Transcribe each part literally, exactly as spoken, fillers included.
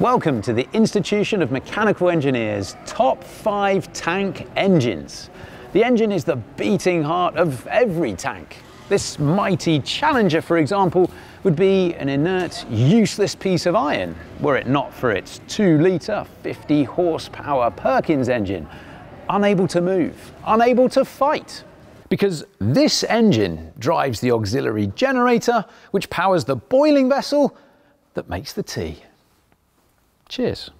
Welcome to the Institution of Mechanical Engineers Top five Tank Engines. The engine is the beating heart of every tank. This mighty Challenger, for example, would be an inert, useless piece of iron were it not for its two litre, fifty horsepower Perkins engine, unable to move, unable to fight. Because this engine drives the auxiliary generator, which powers the boiling vessel that makes the tea. Cheers.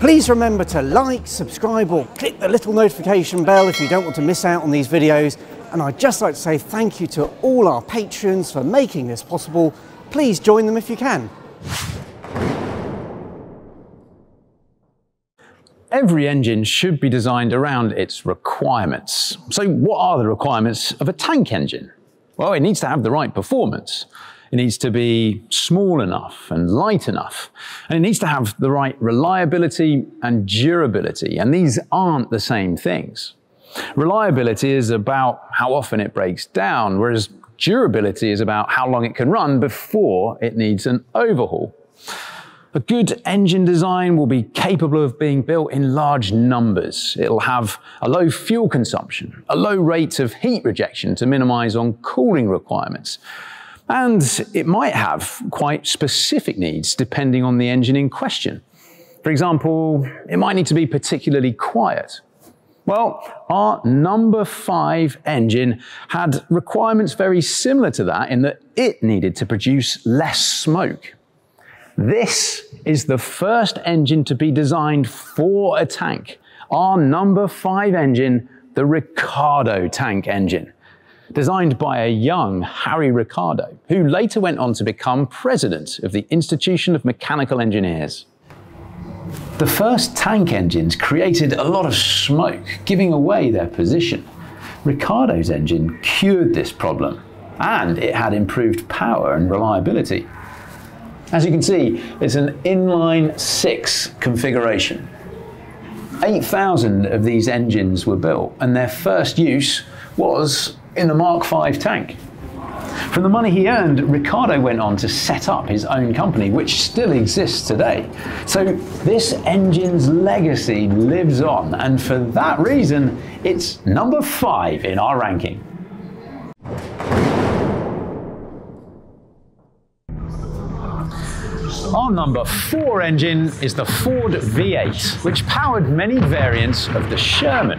Please remember to like, subscribe, or click the little notification bell if you don't want to miss out on these videos. And I'd just like to say thank you to all our patrons for making this possible. Please join them if you can. Every engine should be designed around its requirements. So what are the requirements of a tank engine? Well, it needs to have the right performance. It needs to be small enough and light enough. And it needs to have the right reliability and durability. And these aren't the same things. Reliability is about how often it breaks down, whereas durability is about how long it can run before it needs an overhaul. A good engine design will be capable of being built in large numbers. It'll have a low fuel consumption, a low rate of heat rejection to minimize on cooling requirements. And it might have quite specific needs depending on the engine in question. For example, it might need to be particularly quiet. Well, our number five engine had requirements very similar to that in that it needed to produce less smoke. This is the first engine to be designed for a tank. Our number five engine, the Ricardo tank engine, designed by a young Harry Ricardo, who later went on to become president of the Institution of Mechanical Engineers. The first tank engines created a lot of smoke, giving away their position. Ricardo's engine cured this problem, and it had improved power and reliability. As you can see, it's an inline six configuration. eight thousand of these engines were built, and their first use was in the Mark five tank. From the money he earned, Ricardo went on to set up his own company, which still exists today. So this engine's legacy lives on, and for that reason, it's number five in our ranking. Our number four engine is the Ford V eight, which powered many variants of the Sherman.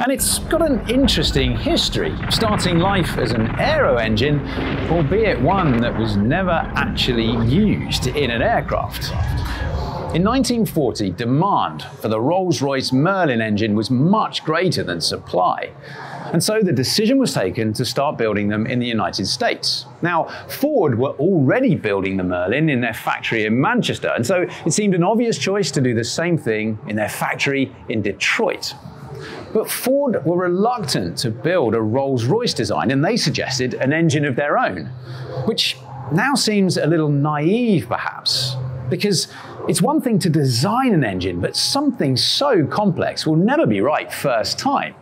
And it's got an interesting history, starting life as an aero engine, albeit one that was never actually used in an aircraft. In nineteen forty, demand for the Rolls-Royce Merlin engine was much greater than supply. And so the decision was taken to start building them in the United States. Now, Ford were already building the Merlin in their factory in Manchester, and so it seemed an obvious choice to do the same thing in their factory in Detroit. But Ford were reluctant to build a Rolls-Royce design, and they suggested an engine of their own, which now seems a little naive, perhaps, because it's one thing to design an engine, but something so complex will never be right first time.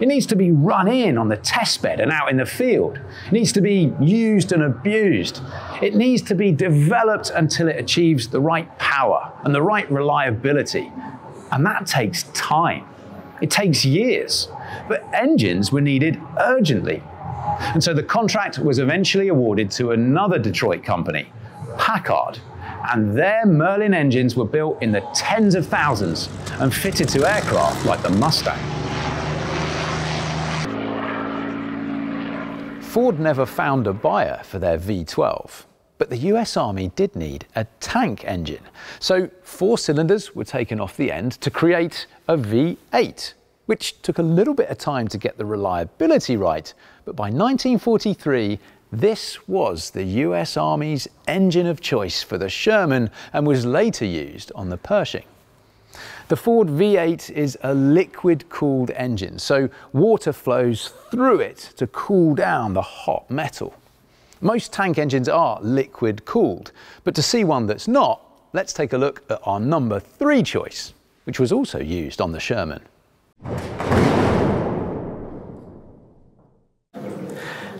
It needs to be run in on the test bed and out in the field. It needs to be used and abused. It needs to be developed until it achieves the right power and the right reliability. And that takes time. It takes years. But engines were needed urgently. And so the contract was eventually awarded to another Detroit company, Packard. And their Merlin engines were built in the tens of thousands and fitted to aircraft like the Mustang. Ford never found a buyer for their V twelve, but the U S Army did need a tank engine, so four cylinders were taken off the end to create a V eight, which took a little bit of time to get the reliability right, but by nineteen forty-three, this was the U S Army's engine of choice for the Sherman and was later used on the Pershing. The Ford V eight is a liquid-cooled engine, so water flows through it to cool down the hot metal. Most tank engines are liquid-cooled, but to see one that's not, let's take a look at our number three choice, which was also used on the Sherman.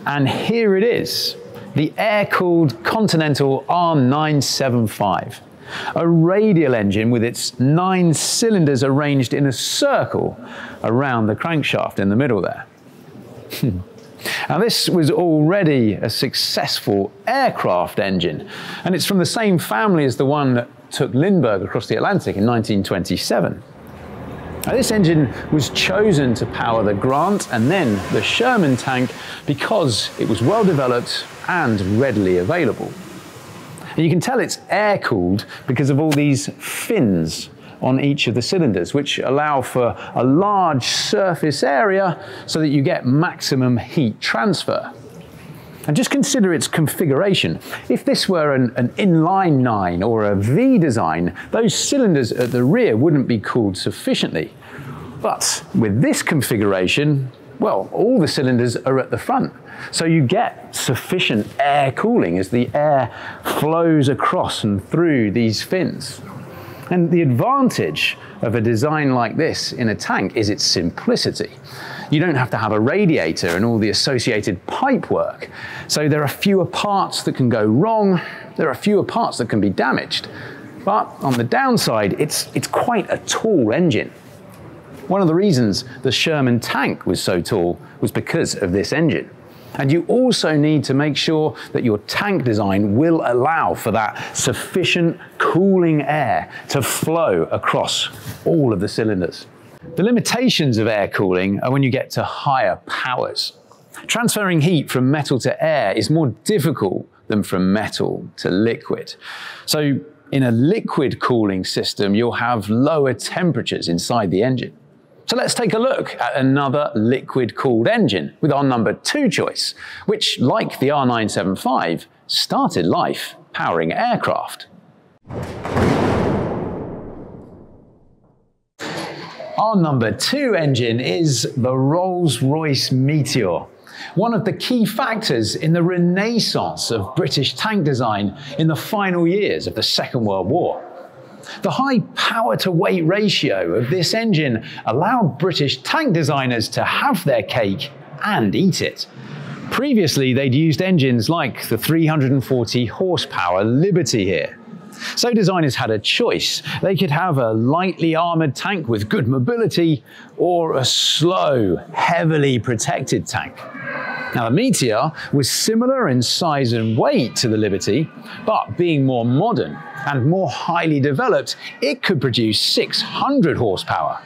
And here it is, the air-cooled Continental R nine seventy-five, a radial engine with its nine cylinders arranged in a circle around the crankshaft in the middle there. Now this was already a successful aircraft engine, and it's from the same family as the one that took Lindbergh across the Atlantic in nineteen twenty-seven. Now, this engine was chosen to power the Grant and then the Sherman tank because it was well developed and readily available. And you can tell it's air-cooled because of all these fins on each of the cylinders, which allow for a large surface area so that you get maximum heat transfer. And just consider its configuration. If this were an, an inline nine or a V design, those cylinders at the rear wouldn't be cooled sufficiently. But with this configuration, well, all the cylinders are at the front. So you get sufficient air cooling as the air flows across and through these fins. And the advantage of a design like this in a tank is its simplicity. You don't have to have a radiator and all the associated pipe work. So there are fewer parts that can go wrong, there are fewer parts that can be damaged. But on the downside, it's, it's quite a tall engine. One of the reasons the Sherman tank was so tall was because of this engine. And you also need to make sure that your tank design will allow for that sufficient cooling air to flow across all of the cylinders. The limitations of air cooling are when you get to higher powers. Transferring heat from metal to air is more difficult than from metal to liquid. So in a liquid cooling system, you'll have lower temperatures inside the engine. So let's take a look at another liquid-cooled engine with our number two choice, which, like the R nine seventy-five, started life powering aircraft. Our number two engine is the Rolls-Royce Meteor, one of the key factors in the renaissance of British tank design in the final years of the Second World War. The high power-to-weight ratio of this engine allowed British tank designers to have their cake and eat it. Previously, they'd used engines like the three hundred forty horsepower Liberty here. So designers had a choice. They could have a lightly armoured tank with good mobility or a slow, heavily protected tank. Now, the Meteor was similar in size and weight to the Liberty, but being more modern and more highly developed, it could produce six hundred horsepower.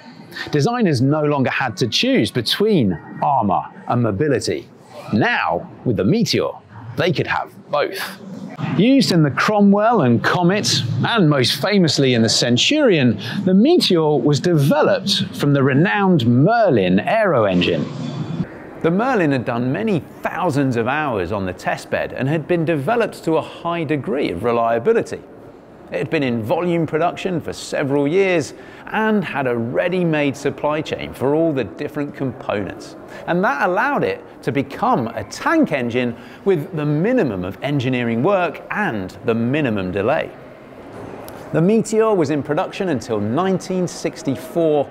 Designers no longer had to choose between armour and mobility. Now, with the Meteor, they could have both. Used in the Cromwell and Comet, and most famously in the Centurion, the Meteor was developed from the renowned Merlin aero engine. The Merlin had done many thousands of hours on the testbed and had been developed to a high degree of reliability. It had been in volume production for several years and had a ready-made supply chain for all the different components. And that allowed it to become a tank engine with the minimum of engineering work and the minimum delay. The Meteor was in production until nineteen sixty-four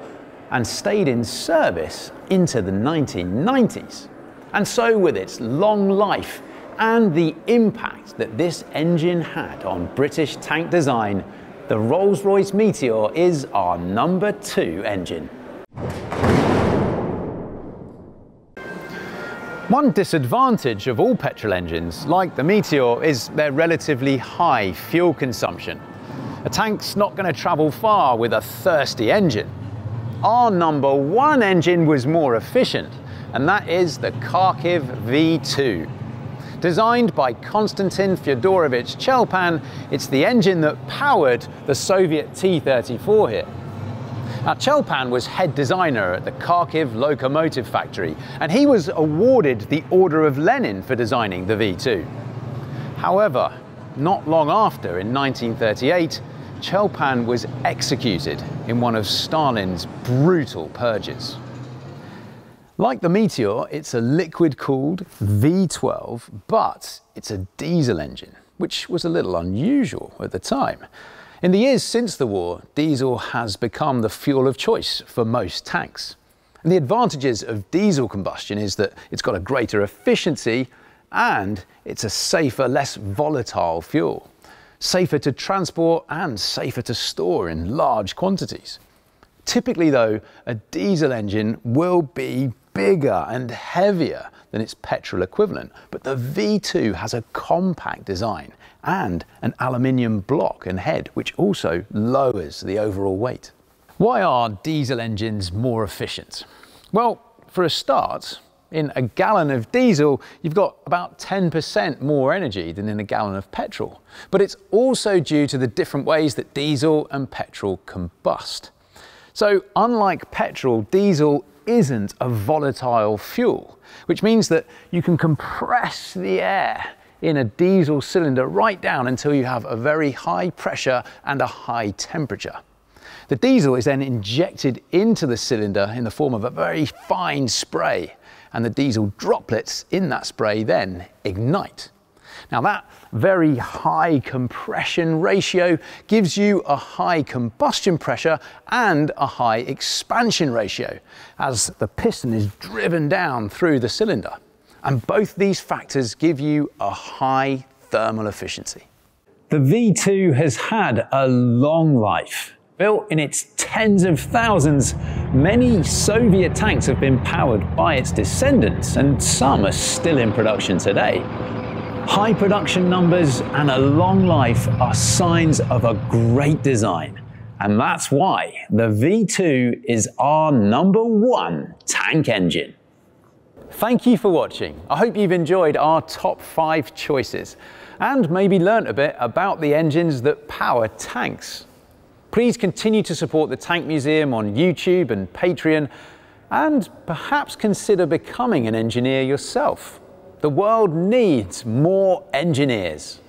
and stayed in service into the nineteen nineties. And so with its long life and the impact that this engine had on British tank design, the Rolls-Royce Meteor is our number two engine. One disadvantage of all petrol engines, like the Meteor, is their relatively high fuel consumption. A tank's not going to travel far with a thirsty engine. Our number one engine was more efficient, and that is the Kharkiv V two. Designed by Konstantin Fyodorovich Chelpan, it's the engine that powered the Soviet T thirty-four here. Now, Chelpan was head designer at the Kharkiv locomotive factory, and he was awarded the Order of Lenin for designing the V two. However, not long after, in nineteen thirty-eight, Chelpan was executed in one of Stalin's brutal purges. Like the Meteor, it's a liquid-cooled V twelve, but it's a diesel engine, which was a little unusual at the time. In the years since the war, diesel has become the fuel of choice for most tanks. And the advantages of diesel combustion is that it's got a greater efficiency and it's a safer, less volatile fuel. Safer to transport and safer to store in large quantities. Typically though, a diesel engine will be bigger and heavier than its petrol equivalent, but the V two has a compact design and an aluminium block and head, which also lowers the overall weight. Why are diesel engines more efficient? Well, for a start, in a gallon of diesel, you've got about ten percent more energy than in a gallon of petrol. But it's also due to the different ways that diesel and petrol combust. So unlike petrol, diesel isn't a volatile fuel, which means that you can compress the air in a diesel cylinder right down until you have a very high pressure and a high temperature. The diesel is then injected into the cylinder in the form of a very fine spray, and the diesel droplets in that spray then ignite. Now that very high compression ratio gives you a high combustion pressure and a high expansion ratio as the piston is driven down through the cylinder. And both these factors give you a high thermal efficiency. The V two has had a long life. Built in its tens of thousands, many Soviet tanks have been powered by its descendants, and some are still in production today. High production numbers and a long life are signs of a great design, and that's why the V two is our number one tank engine. Thank you for watching. I hope you've enjoyed our top five choices and maybe learnt a bit about the engines that power tanks. Please continue to support the Tank Museum on YouTube and Patreon, and perhaps consider becoming an engineer yourself. The world needs more engineers.